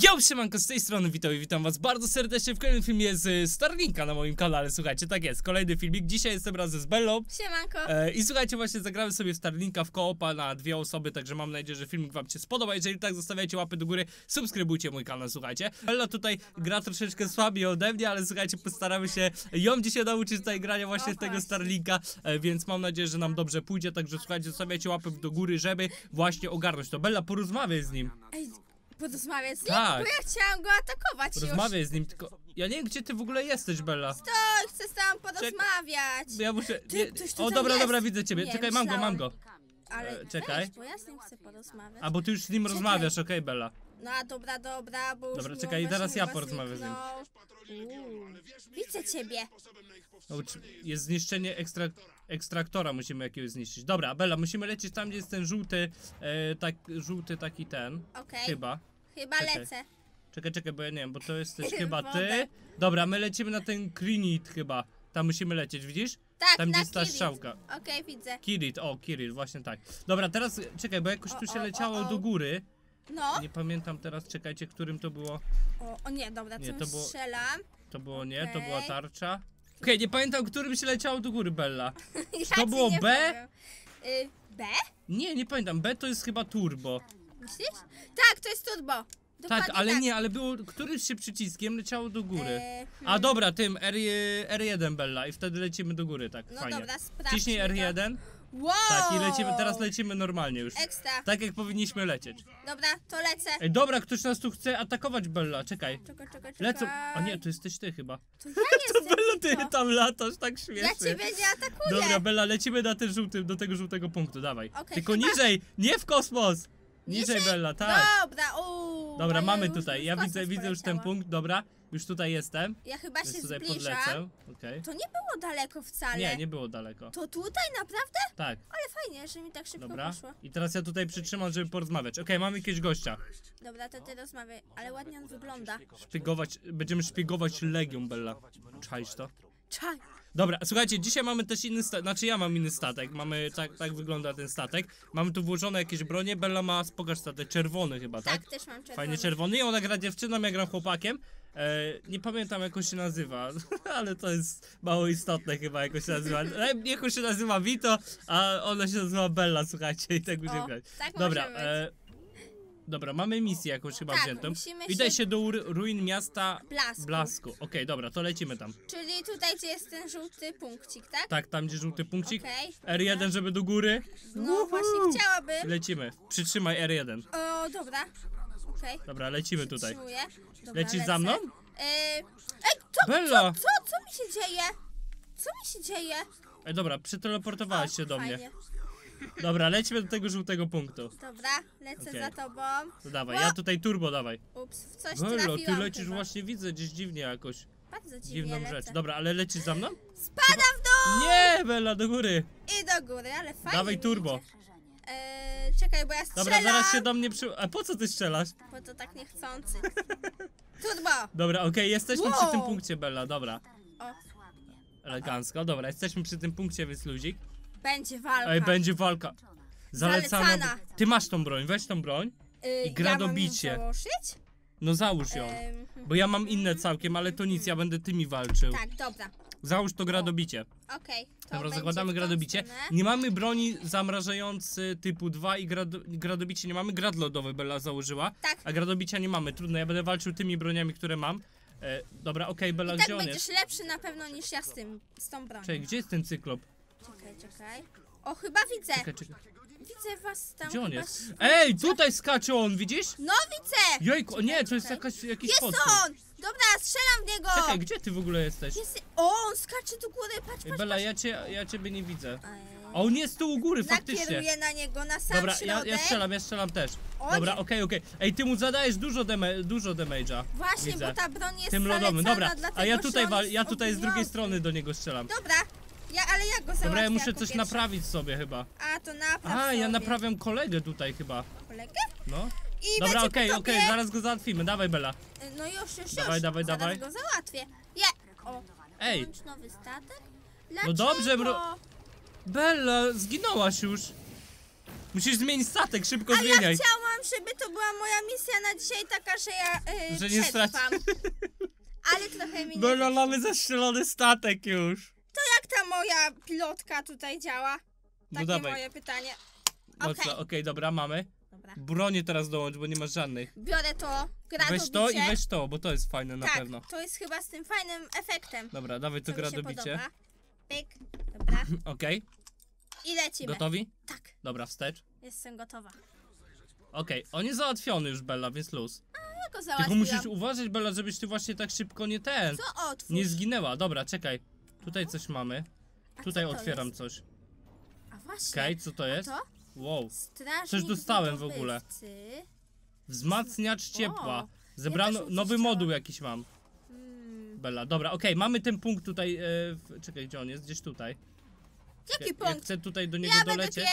Yo, siemanko, z tej strony Vito i witam was bardzo serdecznie w kolejnym filmie z Starlinka na moim kanale. Słuchajcie, tak jest, kolejny filmik. Dzisiaj jestem razem z Bellą. Siemanko. I słuchajcie, właśnie zagramy sobie w Starlinka w koopa na dwie osoby, także mam nadzieję, że filmik wam się spodoba. Jeżeli tak, zostawiajcie łapy do góry, subskrybujcie mój kanał, słuchajcie. Bella tutaj gra troszeczkę słabiej ode mnie, ale słuchajcie, postaramy się ją dzisiaj nauczyć tutaj grania właśnie w tego Starlinka, więc mam nadzieję, że nam dobrze pójdzie, także słuchajcie, zostawiajcie łapy do góry, żeby właśnie ogarnąć to. Bella, porozmawiaj z nim. Porozmawiać z nim, tak. Bo ja chciałam go atakować. Porozmawiaj z nim, tylko ja nie wiem, gdzie ty w ogóle jesteś, Bella. Stoj, chcę z tobą porozmawiać. Ja muszę... Ty, ktoś tu dobra, widzę ciebie. Nie, czekaj, mam go. Ale czekaj. Weź, bo ja z nim chcę porozmawiać. A bo ty już z nim rozmawiasz, okej, Bella. No dobra, bo już dobra, czekaj, i teraz ja porozmawiam z nim. Widzę ciebie. Jest zniszczenie ekstraktora, musimy jakiegoś zniszczyć. Dobra, Bella, musimy lecieć tam, gdzie jest ten żółty, żółty taki ten, Chyba czekaj. Lecę. Czekaj, bo ja nie wiem, bo to jesteś chyba ty. Dobra, my lecimy na ten Krinit chyba. Tam musimy lecieć, widzisz? Tak, tam gdzie jest ta strzałka. Okej, widzę. Kirit, właśnie tak. Dobra, teraz czekaj, bo jakoś tu się leciało do góry. No. Nie pamiętam teraz, czekajcie, którym to było. O nie, dobra, nie, to było, strzelam. To było nie, to była tarcza. Okej, nie pamiętam, którym się leciało do góry, Bella. To było B? B? Nie, nie pamiętam, B to jest chyba turbo. Myślisz? Tak, to jest turbo. Dokładnie tak, ale tak. Nie, ale było któryś się przyciskiem leciało do góry. A dobra, tym R1, Bella, i wtedy lecimy do góry, tak, no fajnie. Dobra, sprawdźmy. Ciśnij R1. Wow! Tak, i lecimy, teraz lecimy normalnie już. Ekstra. Tak jak powinniśmy lecieć. Dobra, to lecę. Ej, dobra, ktoś nas tu chce atakować, Bella, czekaj. Czekaj. Lecą. A nie, to jesteś ty chyba. To ja jestem, to Bella, ty tam latasz, tak śmiesznie. Ja ciebie nie atakuję. Dobra, Bella, lecimy na ten żółty, do tego żółtego punktu, dawaj. Tylko niżej, nie w kosmos. Niżej, Bella, tak. Dobra, dobra, mamy tutaj, ja widzę już ten punkt, dobra. Już tutaj jestem. Ja chyba się zbliżam. Okay. To nie było daleko wcale. Nie było daleko. To tutaj naprawdę? Tak. Ale fajnie, że mi tak szybko poszło. I teraz ja tutaj przytrzymam, żeby porozmawiać. Okej, mamy jakiegoś gościa. Dobra, to ty rozmawiaj, ale ładnie on wygląda. Będziemy szpiegować Legium, Bella. Czaisz to? Czaj. Dobra, słuchajcie, dzisiaj mamy też inny statek, znaczy ja mam inny statek, mamy, tak wygląda ten statek. Mamy tu włożone jakieś bronie, Bella ma, pokaż statek, czerwony chyba, tak? Tak, też mam czerwony. Fajnie czerwony, i ona gra dziewczyną, ja gram chłopakiem. Nie pamiętam, jak on się nazywa, ale to jest mało istotne chyba, jak on się nazywa. Jak on się nazywa Vito, a ona się nazywa Bella, słuchajcie, i tak będziemy grać. Tak, dobra, dobra, mamy misję jakąś chyba wziętą. Widaj się do ruin miasta Blasku. Okej, dobra, to lecimy tam. Czyli tutaj, gdzie jest ten żółty punkcik, tak? Tak, tam gdzie żółty punkcik. R1, żeby do góry. No właśnie chciałabym. Lecimy, przytrzymaj R1. O, dobra. Dobra, lecimy tutaj. Dobra, lecisz za mną? Bella! Co mi się dzieje? Co mi się dzieje? Ej, dobra, przeteleportowałaś się do mnie. Dobra, lećmy do tego żółtego punktu. Dobra, lecę za tobą. No dawaj, ja tutaj turbo dawaj. Ups, w coś Bello, ty lecisz chyba. Właśnie widzę gdzieś dziwnie jakoś. Bardzo dziwną rzecz. Dobra, ale lecisz za mną? Spadam w dół! Nie, Bella, do góry. I do góry, ale fajnie. Dawaj turbo. Czekaj, bo ja strzelam. Dobra, zaraz się do mnie przy... A po co ty strzelasz? Bo to tak niechcący. Turbo! Dobra, okej, jesteśmy przy tym punkcie, Bella, dobra. Elegancko, dobra, jesteśmy przy tym punkcie, więc luzik. Będzie walka. Ej, będzie walka. Zalecana. Ty masz tą broń, weź tą broń. I gra do bicie. Ja mam ją założyć? No załóż ją. Bo ja mam inne całkiem, ale to nic, ja będę tymi walczył. Tak, dobra. Załóż to gradobicie. Okej. Dobra, zakładamy gradobicie. Nie mamy broni zamrażający typu 2 i gradobicie nie mamy. Grad lodowy Bella założyła. Tak. A gradobicia nie mamy. Trudno, ja będę walczył tymi broniami, które mam. Dobra, okej, Bella, gdzie on jest? Będziesz lepszy na pewno niż ja z tą bronią. Czekaj, gdzie jest ten cyklop? Czekaj. O, chyba widzę. Czekaj. Widzę was tam. Gdzie on jest? Ej, tutaj skacze on, widzisz? No widzę! Jejku, nie, to jest jakiś podstęp. Jest on! Dobra, strzelam w niego! Czekaj, gdzie ty w ogóle jesteś? On skacze do góry, patrz. Bella, ja ciebie nie widzę. A on jest tu u góry, faktycznie. Nakieruję na niego, na sam środek. Dobra, ja strzelam też. Dobra, okej. Ej, ty mu zadajesz dużo damage'a. Właśnie, bo ta broń jest zalecana. Dobra, a ja tutaj z drugiej strony do niego strzelam. Dobra. Ale ja go załatwię. Dobra, ja muszę coś naprawić sobie chyba. A, to napraw sobie. Ja naprawiam kolegę tutaj chyba. Kolegę? No. Dobra, okej, zaraz go załatwimy. Dawaj, Bella. No już. Dawaj. Zaraz go załatwię. Ej. Nowy statek? Dlaczego? No dobrze, bro. Bella, zginęłaś już. Musisz zmienić statek, szybko zmieniaj. Ja chciałam, żeby to była moja misja na dzisiaj taka, że ja że nie przetrwam. Ale trochę mi nie... No, mamy zastrzelony statek już. To jak ta moja pilotka tutaj działa? Takie no moje pytanie. Okej, dobra, mamy. Dobra. Bronię teraz dołącz, bo nie masz żadnych. Biorę to, weź to i weź to, bo to jest fajne na pewno. Tak, to jest chyba z tym fajnym efektem. Dobra, dawaj to gradobicie. Pyk, dobra. Okej. I lecimy. Gotowi? Tak. Dobra, wstecz. Jestem gotowa. Okej, on jest załatwiony już, Bella, więc luz. A, ja go załatwiłam. Tylko musisz uważać, Bella, żebyś ty właśnie tak szybko nie ten... Co otwórz? Nie zginęła, dobra, czekaj. Tutaj coś mamy. A tutaj otwieram jest? Coś. A właśnie. Okej, co to jest? To? Wow, coś dostałem w ogóle. Wzmacniacz ciepła. Zebrano, nowy moduł jakiś mam. Bella, dobra, okej, mamy ten punkt tutaj. Czekaj, gdzie on jest? Gdzieś tutaj. Jaki punkt? Ja chcę tutaj do niego dolecieć.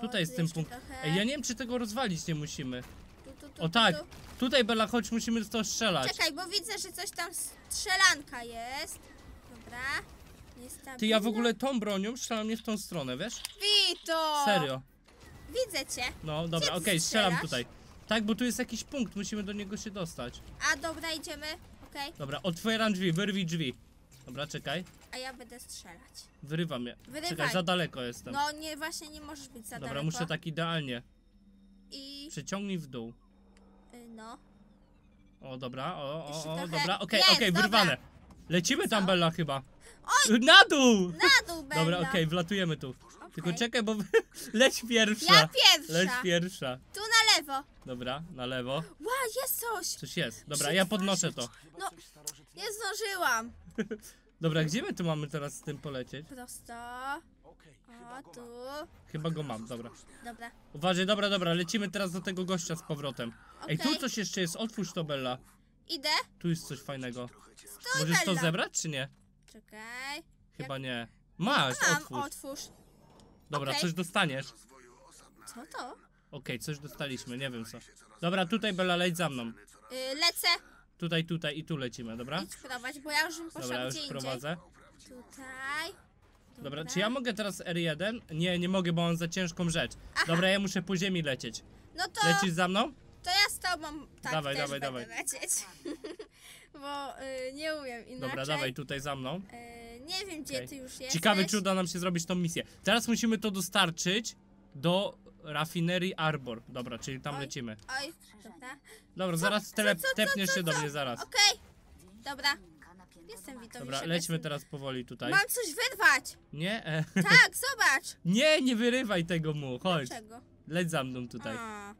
Tutaj jest ten punkt. Ej, ja nie wiem, czy tego rozwalić nie musimy. O tak, tutaj Bella, chodź, musimy w to strzelać. Czekaj, bo widzę, że coś tam strzelanka jest. Dobra. Ty, ja w ogóle tą bronią strzelam nie w tą stronę, wiesz? Vito! Serio. Widzę cię. No dobra, okej, strzelam tutaj. Tak, bo tu jest jakiś punkt, musimy do niego się dostać. A dobra, idziemy, okej. Dobra, otwieram drzwi, wyrwij drzwi. Dobra, czekaj. A ja będę strzelać. Wyrywam je. Wyrywaj. Czekaj, za daleko jestem. No nie, właśnie nie możesz być za daleko. Dobra, muszę tak idealnie. I... Przeciągnij w dół. No. O, dobra, dobra, okej, wyrwane. Lecimy tam, Bella, chyba. Oj! Na dół! Na dół, Bella. Dobra, okej, wlatujemy tu. Tylko czekaj, bo leć pierwsza. Ja pierwsza. Leć pierwsza. Tu na lewo. Dobra, na lewo. Ła, jest coś. Coś jest. Dobra, ja podnoszę to. No, nie zdążyłam. Dobra, gdzie my tu mamy teraz z tym polecieć? Prosto. O, tu. Chyba go mam, dobra. Dobra. Uważaj, dobra, lecimy teraz do tego gościa z powrotem. Ej, tu coś jeszcze jest, otwórz to, Bella. Idę. Tu jest coś fajnego. Stój, możesz Bella. To zebrać, czy nie? Czekaj. Chyba nie. Masz, otwórz. Dobra, coś dostaniesz. Co to? Okej, coś dostaliśmy, nie wiem co. Dobra, tutaj, Bella, leć za mną. Lecę. Tutaj i tu lecimy, dobra? Idź prowadź, bo ja już bym poszła gdzie indziej. Prowadzę. Tutaj. Dobra, czy ja mogę teraz R1? Nie, nie mogę, bo on za ciężką rzecz. Aha. Dobra, ja muszę po ziemi lecieć. No to... Lecisz za mną? To ja z tobą tak dawaj. Lecieć. Bo nie umiem inaczej. Dobra, dawaj tutaj za mną. Nie wiem, gdzie ty już jesteś. Ciekawe, czy uda nam się zrobić tą misję. Teraz musimy to dostarczyć do rafinerii Arbor. Dobra, czyli tam lecimy. Dobra, zaraz tepniesz się do mnie, zaraz. Okej, dobra. Jestem Vito. Dobra, lećmy teraz powoli tutaj. Mam coś wyrwać. Nie? Tak, zobacz. Nie wyrywaj tego mu, chodź. Dlaczego? Leć za mną tutaj. Chciałam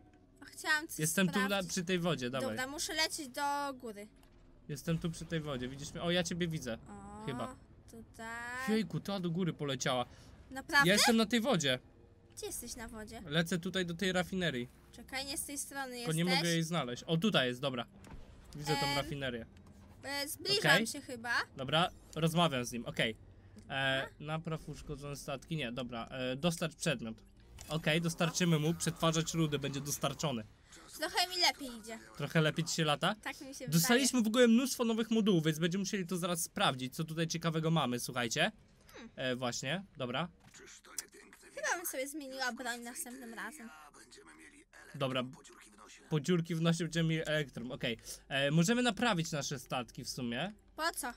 coś sprawdzić. Jestem tu przy tej wodzie, dawaj. Dobra, muszę lecieć do góry. Jestem tu przy tej wodzie, widzisz mnie? O, ja ciebie widzę, chyba. Tutaj. Jejku, ta do góry poleciała. Naprawdę? Ja jestem na tej wodzie. Gdzie jesteś na wodzie? Lecę tutaj do tej rafinerii. Czekaj, nie z tej strony jesteś. Bo nie mogę jej znaleźć. O, tutaj jest, dobra. Widzę tą rafinerię. Zbliżam się chyba. Dobra, rozmawiam z nim, napraw uszkodzone statki, nie, dobra. Dostarcz przedmiot. Okej, dostarczymy mu, przetwarzać rudy, będzie dostarczony. Trochę mi lepiej idzie. Trochę lepiej ci się lata? Tak mi się wydaje. Dostaliśmy w ogóle mnóstwo nowych modułów, więc będziemy musieli to zaraz sprawdzić, co tutaj ciekawego mamy, słuchajcie. Właśnie, dobra. Chyba bym sobie zmieniła broń następnym razem. Dobra, po dziurki w nosie będziemy mieli elektron, Możemy naprawić nasze statki w sumie. Po co?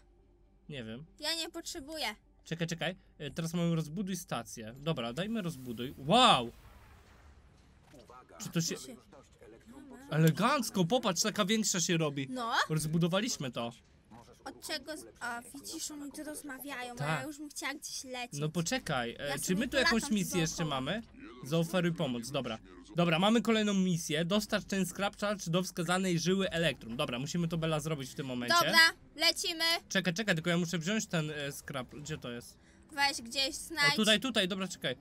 Nie wiem. Ja nie potrzebuję. Czekaj, teraz mamy rozbuduj stację. Dobra, dajmy rozbuduj. Wow! Czy to się... Elegancko, popatrz, taka większa się robi. No. Rozbudowaliśmy to. Od czego... A, widzisz, oni tu rozmawiają, a ja już bym chciała gdzieś lecieć. No poczekaj, czy my tu jakąś misję jeszcze mamy? Zaoferuj pomoc, dobra. Dobra, mamy kolejną misję. Dostarcz ten skrapczacz do wskazanej żyły elektrum. Dobra, musimy to, Bella, zrobić w tym momencie. Dobra, lecimy. Czekaj, tylko ja muszę wziąć ten skrap... Gdzie to jest? Weź gdzieś, znajdź. O, tutaj, dobra, czekaj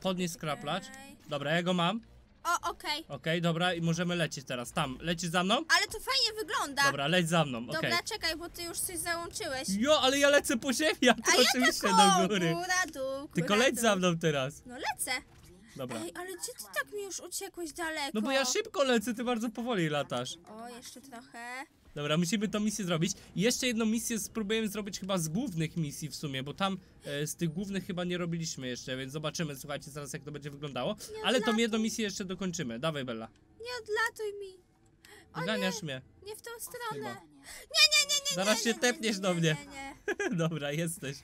podnieś skraplacz. Dobra, ja go mam. O, okej, dobra, i możemy lecieć teraz, tam, lecisz za mną? Ale to fajnie wygląda. Dobra, leć za mną, Dobra, czekaj, bo ty już coś załączyłeś. Jo, ale ja lecę po ziemi, a ty oczywiście do góry. Góra, dół, góra, tylko leć za mną teraz. No lecę. Dobra. Ej, ale gdzie ty tak mi już uciekłeś daleko? No bo ja szybko lecę, ty bardzo powoli latasz. O, jeszcze trochę. Dobra, musimy tą misję zrobić. Jeszcze jedną misję spróbujemy zrobić chyba z głównych misji w sumie, bo tam z tych głównych chyba nie robiliśmy jeszcze, więc zobaczymy, słuchajcie, zaraz jak to będzie wyglądało. Ale tą jedną misję jeszcze dokończymy. Dawaj, Bella. Nie odlatuj mi. Odganiasz mnie. Nie w tą stronę. Chyba. Nie. Zaraz się tepniesz do mnie. Nie. Dobra, jesteś.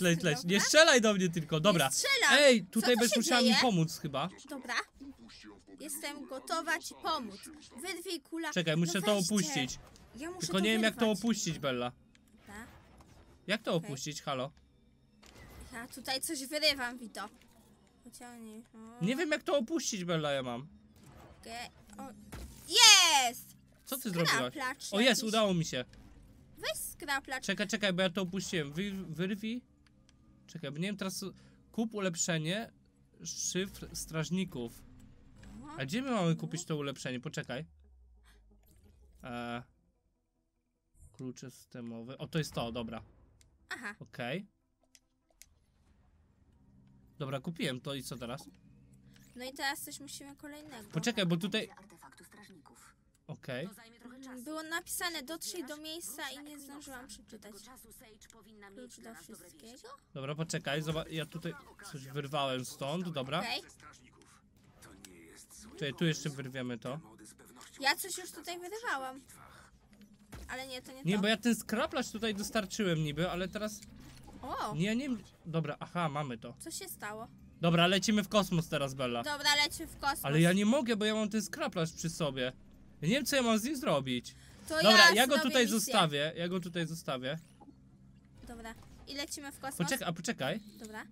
Leć. Nie strzelaj do mnie tylko, dobra. Ej, tutaj będziesz musiała mi pomóc chyba. Dobra. Jestem gotowa ci pomóc. Wyrwij kula. Czekaj, muszę to opuścić. Ja muszę tylko nie wiem jak to opuścić, Bella. Dobra. Jak to opuścić, halo? Ja tutaj coś wyrywam, Vito. Pociągnij. Nie wiem jak to opuścić, Bella, ja mam. Jest! Co ty zrobiłaś? O jest, udało mi się. Weź skraplacz. Czekaj, bo ja to opuściłem. Wyrwij. Czekaj, bo nie wiem teraz. Kup ulepszenie szyfr strażników. A gdzie my mamy kupić to ulepszenie? Poczekaj. Klucze systemowe. O, to jest to, dobra. Aha. Okej. Dobra, kupiłem to i co teraz? No i teraz coś musimy kolejnego. Poczekaj, bo tutaj... Okej. Było napisane, dotrzyj do miejsca i nie zdążyłam przeczytać. Klucz do wszystkiego? Dobra, poczekaj, zobacz, ja tutaj coś wyrwałem stąd, dobra. Okej. Czyli tu jeszcze wyrwiemy to. Ja coś już tutaj wydawałam. Ale nie, to nie to. Nie, bo ja ten skraplacz tutaj dostarczyłem niby, ale teraz... O! Nie, nie... Dobra, aha, mamy to. Co się stało? Dobra, lecimy w kosmos teraz, Bella. Dobra, lecimy w kosmos. Ale ja nie mogę, bo ja mam ten skraplacz przy sobie. Ja nie wiem, co ja mam z nim zrobić. To dobra, ja go tutaj zostawię. Ja go tutaj zostawię. Dobra, i lecimy w kosmos. Poczekaj, a poczekaj. Dobra.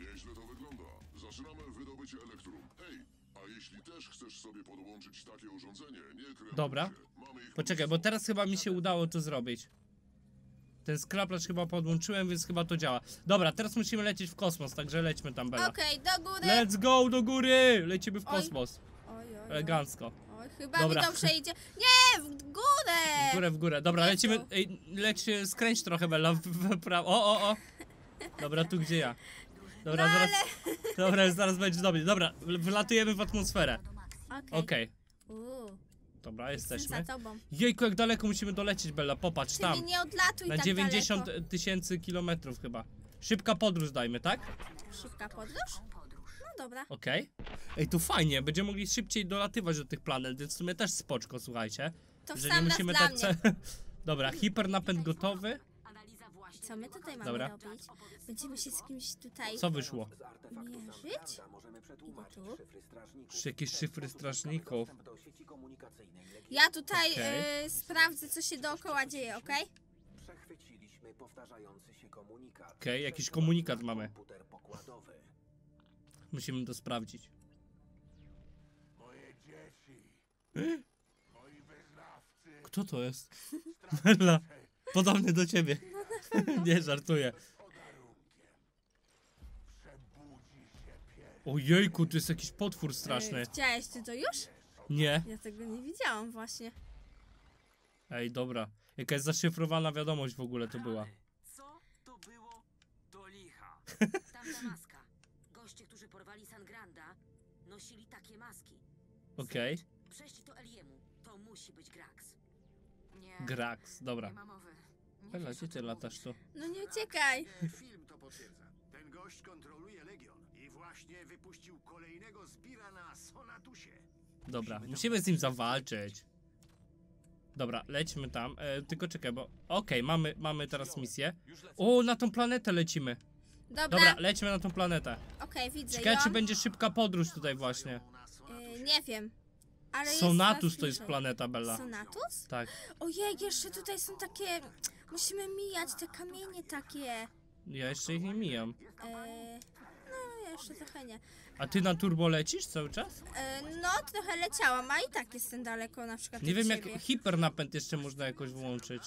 Nieźle to wygląda. Zaczynamy wydobycie elektrum. Hej, a jeśli też chcesz sobie podłączyć takie urządzenie, nie krępuj się. Dobra. Poczekaj, bo teraz chyba mi się udało to zrobić. Ten skraplacz chyba podłączyłem, więc chyba to działa. Dobra, teraz musimy lecieć w kosmos, także lećmy tam, Bella. Okej, do góry. Let's go, do góry. Lecimy w kosmos. Oj. Elegancko. Oj, chyba dobra. Mi dobrze idzie. Nie, w górę. W górę. Dobra, lecimy. Ej, skręć trochę, Bella, w prawo. O. Dobra, tu gdzie ja. Dobra, no, zaraz, ale... dobra, zaraz będzie dobrze. Dobra, wlatujemy w atmosferę. Okej. Dobra, jesteśmy. Jejku, jak daleko musimy dolecieć, Bella, popatrz. Czyli tam nie odlatuj na tak 90 000 kilometrów chyba. Szybka podróż dajmy, tak? Szybka podróż? No dobra. Okej. Ej, tu fajnie, będziemy mogli szybciej dolatywać do tych planet, więc w sumie też spoczko, słuchajcie. To że nie musimy tak... Dobra, hipernapęd gotowy. Co my tutaj mamy robić? Będziemy się z kimś tutaj... Co wyszło? Mierzyć? Czy jakieś szyfry strażników? Ja tutaj sprawdzę, co się dookoła dzieje, okej? Okej, jakiś komunikat mamy. Musimy to sprawdzić. Moje dzieci. Kto to jest? Bella, podobny do ciebie. Nie, żartuję. Ojejku, to jest jakiś potwór straszny. Widziałeś ty to już? Nie. Ja tego nie widziałam właśnie. Ej, dobra. Jakaś zaszyfrowana wiadomość w ogóle to była. Co to było do licha? Tamta maska. Goście, którzy porwali Sangranda, nosili takie maski. Okej. Prześlij to Eliemu. To musi być Grax. Nie. Grax, dobra. Bella, gdzie ty latasz tu? No nie uciekaj. Film to potwierdza. Ten gość kontroluje Legion i właśnie wypuścił kolejnego zbira na Sonatusie. Dobra, musimy z nim zawalczyć. Dobra, lećmy tam. Tylko czekaj, bo... Okej, mamy teraz misję. O, na tą planetę lecimy. Dobra, lećmy na tą planetę. Okej, widzę ją. Czekaj, czy będzie szybka podróż tutaj właśnie. Nie wiem. Ale Sonatus to jest planeta, Bella. Sonatus? Tak. Ojej, jeszcze tutaj są takie... Musimy mijać te kamienie takie. Ja jeszcze ich nie mijam. No, jeszcze trochę nie. A ty na turbo lecisz cały czas? No, trochę leciałam, a i tak jestem daleko na przykład. Nie wiem, jak hipernapęd jeszcze można jakoś włączyć.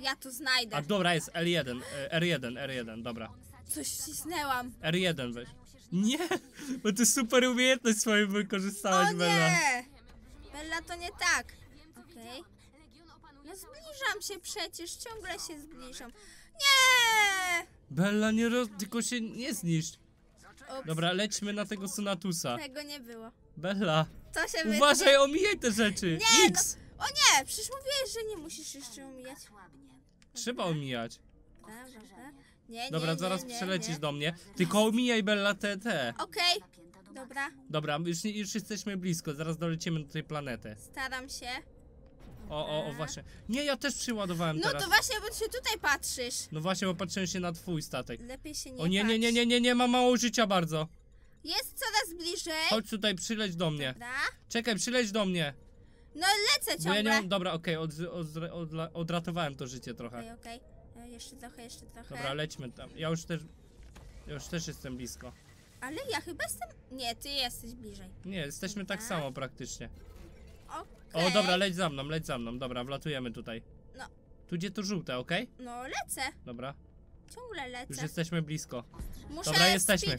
Ja to znajdę. A dobra, jest L1, R1, dobra. Coś wcisnęłam. R1 weź. Nie, bo ty super umiejętność swoją wykorzystałaś, Bella. Nie, Bella, to nie tak. Okej. No zbliżam się przecież, ciągle się zbliżam. Nie! Bella, tylko się nie zniszcz. Ups. Dobra, lećmy na tego Sonatusa. Tego nie było. Bella, to się uważaj, wytnie. Omijaj te rzeczy. Nie, X. No, o nie, przecież mówiłeś, że nie musisz jeszcze omijać. Trzeba omijać. Nie, dobra, nie, zaraz nie, przelecisz nie. do mnie. Tylko omijaj, Bella, te. Okej, dobra. Dobra, już jesteśmy blisko, zaraz dolecimy do tej planety. Staram się. O, właśnie. Nie, ja też przyładowałem no teraz. No to właśnie, bo ty się tutaj patrzysz. No właśnie, bo patrzyłem się na twój statek. Lepiej się nie patrz. O nie, ma mało życia bardzo. Jest coraz bliżej. Chodź tutaj, przyleć do mnie. Dobra. Czekaj, przyleć do mnie. No lecę ciągle. Bo ja nie, dobra, okej, odratowałem to życie trochę. Okej. Jeszcze trochę. Dobra, lećmy tam. Ja już też jestem blisko. Ale ja chyba jestem... Nie, ty jesteś bliżej. Nie, jesteśmy tak samo praktycznie. Okay. O, dobra, leć za mną. Dobra, wlatujemy tutaj. No. Tu gdzie to żółte, okej? No, lecę. Dobra. Ciągle lecę. Już jesteśmy blisko. Dobra, jesteśmy.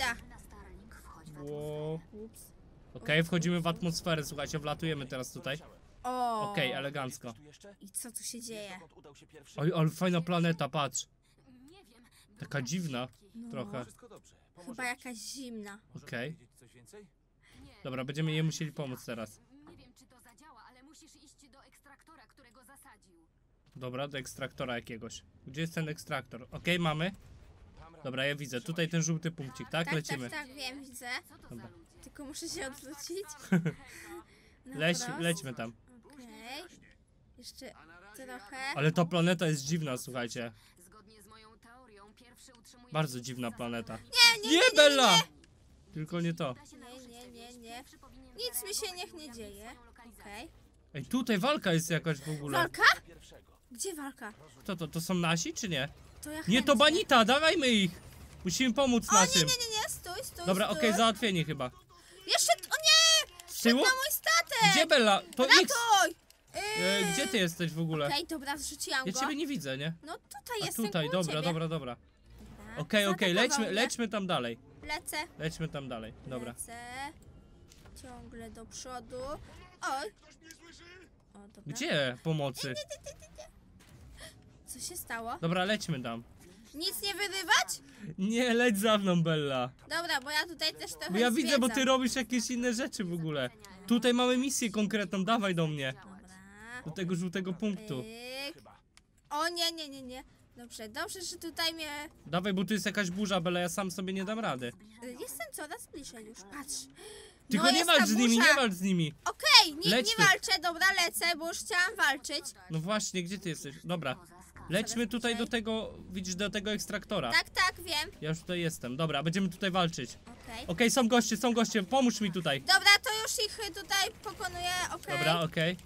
Wow. Okej, wchodzimy w atmosferę, słuchajcie, wlatujemy teraz tutaj. Okej, elegancko. I co tu się dzieje? Oj, ale fajna planeta, patrz. Taka dziwna, trochę. Chyba jakaś zimna. Okej. Dobra, będziemy jej musieli pomóc teraz. Nie wiem, czy to zadziała, ale musisz iść do ekstraktora, którego zasadził. Dobra, do ekstraktora jakiegoś. Gdzie jest ten ekstraktor? Okej, mamy. Dobra, ja widzę. Tutaj ten żółty punkcik, tak? Lecimy. Tak, wiem, widzę. Dobra. Tylko muszę się odwrócić. Lećmy tam. Jeszcze trochę. Ale ta planeta jest dziwna, słuchajcie. Zgodnie z moją teorią, pierwszy utrzymuje... Bardzo dziwna planeta. Nie, Bella! Nie. Tylko nie to. Nie. Nic mi się nie dzieje. Okej. Ej, tutaj walka jest jakaś w ogóle. Walka? Gdzie walka? Kto to? To są nasi, czy nie? To ja nie, to banita, dawajmy ich! Musimy pomóc naszym. Nie, stój. Dobra, okej, załatwienie chyba. Jeszcze, o nie! Z tyłu? Na mój statek! Gdzie, Bella? To X! Gdzie ty jesteś w ogóle? Okej, dobra, zrzuciłam go. Ja ciebie nie widzę, nie? No tutaj jestem. Tutaj, dobra. Okej, lećmy tam dalej. Lećmy tam dalej, dobra. Lecę. Ciągle do przodu. Oj. O, dobra. Gdzie pomocy? Co się stało? Dobra, lećmy tam. Nic nie wyrywać? Nie, leć za mną, Bella. Dobra, bo ja tutaj też trochę. Bo ja widzę, bo ty robisz jakieś inne rzeczy w ogóle. Tutaj mamy misję konkretną, dawaj do mnie. Do tego żółtego punktu. O nie. Dobrze, że tutaj mnie... Dawaj, bo tu jest jakaś burza, Bella, ja sam sobie nie dam rady. Jestem coraz bliżej już, patrz. Tylko nie walcz z nimi. Okej, nie walczę, dobra, lecę, bo już chciałam walczyć. No właśnie, gdzie ty jesteś? Dobra, lećmy tutaj do tego, widzisz, do tego ekstraktora. Tak, wiem. Ja już tutaj jestem, dobra, będziemy tutaj walczyć. Okej, są goście, pomóż mi tutaj. Dobra, to już ich tutaj pokonuję, okej. Dobra, okej.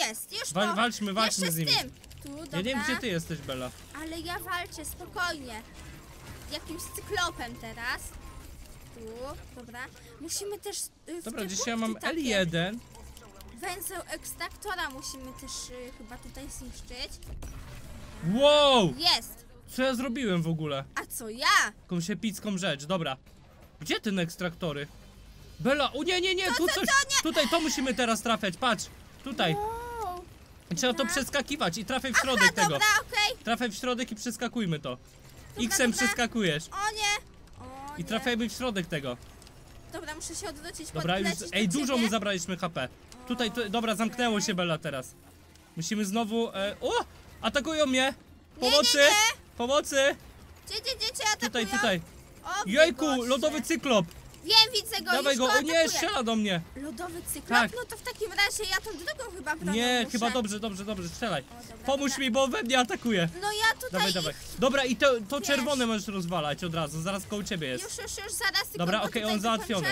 Jest, już po... Walczmy z nimi. Ja nie wiem, gdzie ty jesteś, Bella. Ale ja walczę, spokojnie. Jakimś cyklopem teraz. Dobra. Musimy też... Dobra, dzisiaj ja mam L1. Węzeł ekstraktora musimy też chyba tutaj zniszczyć. Wow! Jest! Co ja zrobiłem w ogóle? A co ja? Jakąś epicką rzecz, dobra. Gdzie ten ekstraktory? Bella, o nie, tu coś... Tutaj to musimy teraz trafiać, patrz. Tutaj. Wow. Trzeba to przeskakiwać i trafię w środek tego. Dobra, okej. Trafię w środek i przeskakujmy to. X-em przeskakujesz. O nie. I trafiajmy w środek tego. Dobra, muszę się odwrócić. Dobra, już. Ej, dużo mu zabraliśmy HP. Tutaj, dobra, zamknęło się, Bella, teraz. Musimy znowu. Atakują mnie! Pomocy! Pomocy! Gdzie atakują? Tutaj. Jejku, lodowy cyklop! Wiem, widzę go. Dawaj go, o nie, strzela do mnie. Lodowy cyklop? Tak. No to w takim razie ja tą drugą chyba bronię. Nie, muszę. Chyba dobrze, strzelaj. Pomóż mi, bo we mnie atakuje. No ja tutaj dawaj. Dobra, i to czerwone możesz rozwalać od razu, zaraz koło ciebie jest. Już, zaraz. Dobra, okej, on załatwiony.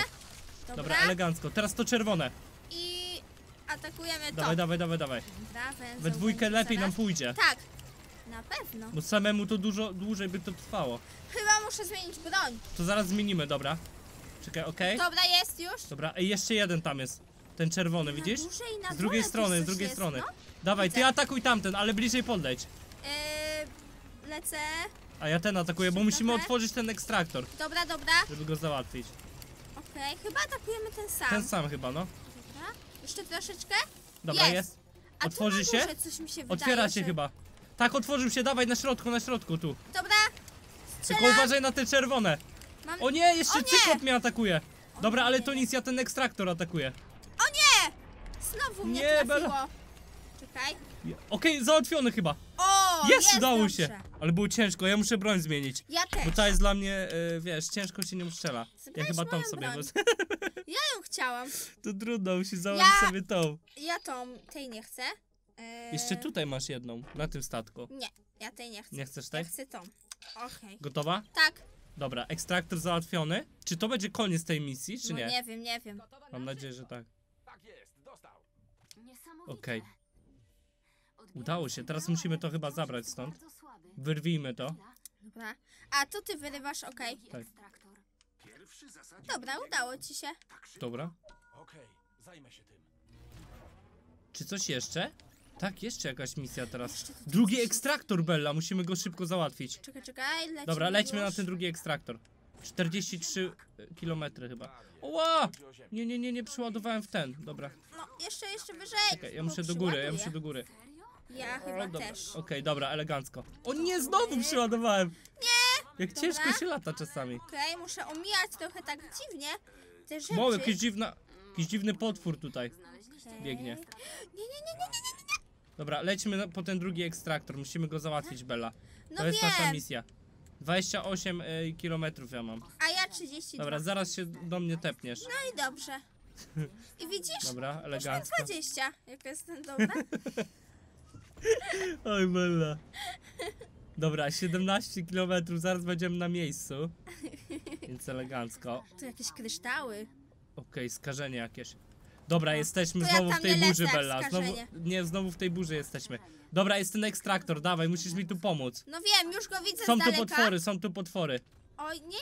Dobra, elegancko, teraz to czerwone. I atakujemy to. Dawaj. We dwójkę lepiej nam pójdzie. Tak, na pewno. Bo samemu to dużo dłużej by to trwało. Chyba muszę zmienić broń. To zaraz zmienimy, dobra. Czekaj, okej. Dobra, jest już. Dobra, jeszcze jeden tam jest. Ten czerwony, widzisz? Z drugiej strony, No? Dawaj, ty atakuj tamten, ale bliżej podleć. Lecę. A ja ten atakuję, bo musimy otworzyć ten ekstraktor. Dobra. Żeby go załatwić. Okej, chyba atakujemy ten sam. Ten sam chyba, no. Dobra, jeszcze troszeczkę. Dobra, jest. Otworzy się? Otwiera się chyba. Tak, otworzył się, dawaj, na środku, tu. Dobra, strzelam. Tylko uważaj na te czerwone. Mam... O nie, jeszcze cyklop mnie atakuje. Dobra, ale to nic, ja ten ekstraktor atakuję. O nie! Znowu mnie trafiło. Bella. Czekaj. Okej, załatwiony chyba. O, jest, udało się. Ale było ciężko, ja muszę broń zmienić. Ja też. Bo ta jest dla mnie, wiesz, ciężko się nią strzela. Ja chyba tą sobie wezmę. Ja ją chciałam. To trudno, musisz założyć sobie tą. Ja tą, tej nie chcę. Jeszcze tutaj masz jedną, na tym statku. Nie, ja tej nie chcę. Nie chcesz tej? Ja chcę tą. Okej. Gotowa? Tak. Dobra, ekstraktor załatwiony. Czy to będzie koniec tej misji, czy nie? No nie wiem, nie wiem. Mam nadzieję, że tak. Tak jest, dostał. Okej. Udało się, teraz musimy to chyba zabrać stąd. Wyrwijmy to. Dobra. A to ty wyrywasz, okej. Tak. Dobra, udało ci się. Dobra. Okej, zajmę się tym. Czy coś jeszcze? Tak, jeszcze jakaś misja teraz. Drugi ekstraktor, Bella, musimy go szybko załatwić. Czekaj, czekaj, lecimy. Dobra, lećmy na ten drugi ekstraktor. 43 km chyba. Oła! Nie, nie, nie, nie przeładowałem w ten. Dobra. No, jeszcze wyżej. Czekaj, ja muszę do góry, ja muszę do góry. Ja chyba też. Okej, dobra, elegancko. O nie, znowu przeładowałem. Nie! Jak ciężko się lata czasami. Okej, muszę omijać trochę tak dziwnie te rzeczy. Bo jakiś dziwny potwór tutaj biegnie. Nie. Dobra, lećmy po ten drugi ekstraktor. Musimy go załatwić, Bella. To jest nasza misja. 28 km ja mam. A ja 30. Dobra, zaraz się do mnie tepniesz. No i dobrze. I widzisz? Dobra, elegancko. 20, jak jestem dobra. Oj, Bella. Dobra, 17 km, zaraz będziemy na miejscu. Więc elegancko. Tu jakieś kryształy. Okej, skażenie jakieś. Dobra, jesteśmy znowu w tej burzy, Bella. Znowu w tej burzy jesteśmy. Dobra, jest ten ekstraktor, dawaj, musisz mi tu pomóc. No wiem, już go widzę z daleka. Są tu potwory. Oj, nie.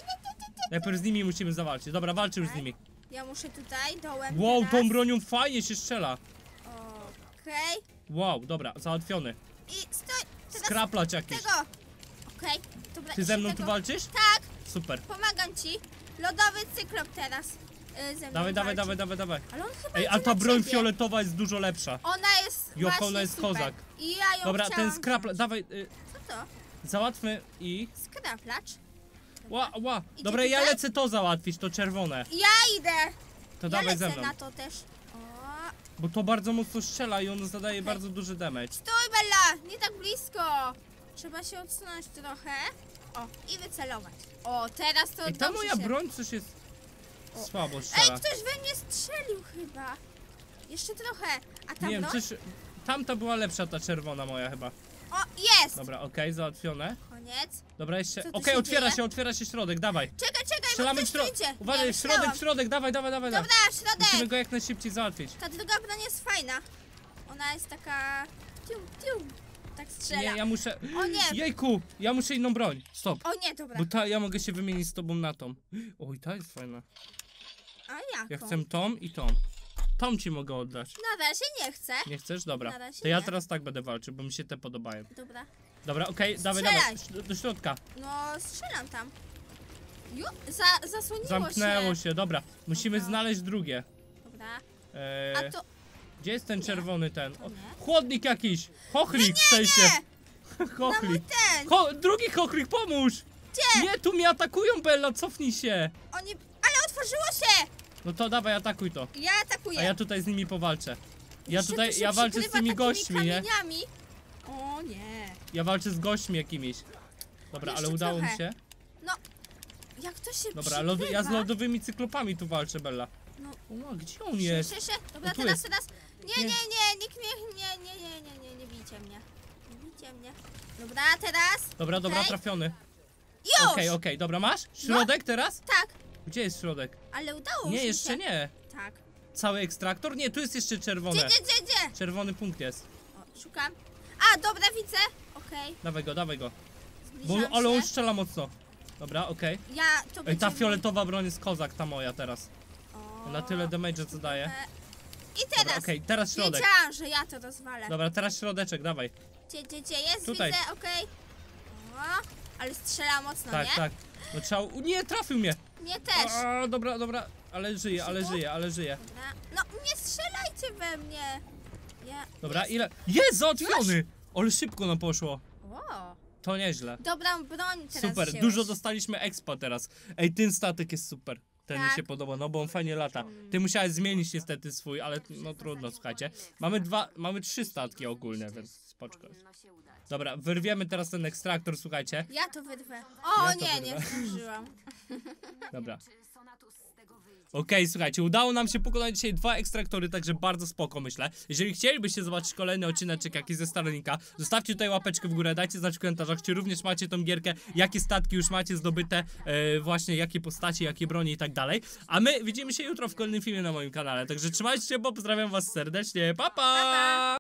Najpierw z nimi musimy zawalczyć. Dobra, walczy już z nimi. Ja muszę tutaj dołem. Wow, tą bronią fajnie się strzela. Okej. Wow, dobra, załatwiony. I stoj. Skraplać jakiś. Okej, dobra. Ty ze mną tu walczysz? Tak. Super. Pomagam ci. Lodowy cyklop teraz. Dawaj. Ale on chyba a ta broń fioletowa jest dużo lepsza. Ona jest ona jest super. Kozak. I ja ją dobra, ten skraplacz, dawaj. Co to? Załatwmy i... Skraplacz. Ła. Dobra, ja lecę to załatwić, to czerwone. Ja idę. To ja dawaj ze mną. Na to też. Bo to bardzo mocno strzela i ono zadaje bardzo duży damage. Stój, Bella, nie tak blisko. Trzeba się odsunąć trochę. I wycelować. Teraz to dobrze. Ta moja broń coś jest... Słabo strzela. Ej, ktoś we mnie strzelił chyba. Jeszcze trochę. A tam nie wiem, tamta była lepsza, ta czerwona moja chyba. Jest! Dobra, okej, załatwione. Koniec. Dobra, jeszcze. Okej, otwiera się środek, dawaj. Czekaj, strzelamy w środek. Uważaj, w środek, dawaj. Dobra, środek. Musimy go jak najszybciej załatwić. Ta druga broń jest fajna. Ona jest taka. Tium. Tak strzela. Nie, ja muszę. O nie! Jejku! Ja muszę inną broń. Stop. O nie, dobra. Bo ja mogę się wymienić z tobą na tą. Oj, ta jest fajna. A jaką? Ja chcę tą i tą. Tą ci mogę oddać. Na razie nie chcę. Nie chcesz? Dobra. To ja teraz tak będę walczył, bo mi się te podobają. Dobra, okej, dawaj. Do środka. No, strzelam tam. Zasłoniło się. Zamknęło się, dobra. Musimy znaleźć drugie. Dobra. A to... Gdzie jest ten czerwony ten? Chłodnik jakiś! Chochlik w sensie! Chochlik! Drugi chochlik, pomóż! Gdzie? Nie, tu mnie atakują, Bella, cofnij się! Oni... Ale otworzyło się! No to dawaj, atakuj to. Ja atakuję. A ja tutaj z nimi powalczę. Ja walczę z tymi gośćmi, nie? O nie. Ja walczę z gośćmi jakimiś. Dobra, ale udało mi się. No, jak to się dobra, ja z lodowymi cyklopami tu walczę, Bella. No, gdzie on jest? Dobra, teraz. Nie, nikt mnie, nie bijcie mnie. Nie bijcie mnie. Dobra, teraz. Dobra, trafiony. Już! Okej, dobra, masz? Środek teraz? Tak. Gdzie jest środek? Ale udało mi się. Nie, jeszcze nie. Tak. Cały ekstraktor? Nie, tu jest jeszcze czerwony. Gdzie? Czerwony punkt jest. Szukam. Dobra, widzę. Okej. Dawaj go. Ale on strzela mocno. Dobra, okej. Ta fioletowa broń jest kozak, ta moja teraz. Na tyle damage'a co daje. I teraz. Dobra, teraz środek. Wiedziałam, że ja to rozwalę. Dobra, teraz środeczek, dawaj. Gdzie jest? Tutaj. Widzę, ale strzela mocno, nie? Tak. No trzeba... Nie, trafił mnie. Nie też. Dobra, ale żyje. Dobra. No, nie strzelajcie we mnie. Dobra, ile... Jest załatwiony! Ale szybko nam poszło. To nieźle. Dobrą broń teraz. Super, dużo dostaliśmy expa teraz. Ej, ten statek jest super. Ten mi się podoba, no bo on fajnie lata. Ty musiałeś zmienić niestety swój, ale no trudno, słuchajcie. Mamy 3 statki ogólnie, więc spoczko. Dobra, wyrwiemy teraz ten ekstraktor, słuchajcie. Ja to wyrwę. O ja nie, nie zdążyłam. Dobra. Okej, słuchajcie, udało nam się pokonać dzisiaj 2 ekstraktory, także bardzo spoko, myślę. Jeżeli chcielibyście zobaczyć kolejny odcineczek jakiś ze Starlinka, zostawcie tutaj łapeczkę w górę, dajcie znać w komentarzach, czy również macie tą gierkę, jakie statki już macie zdobyte, właśnie jakie postacie, jakie broni i tak dalej. A my widzimy się jutro w kolejnym filmie na moim kanale, także trzymajcie się, bo pozdrawiam was serdecznie, pa pa!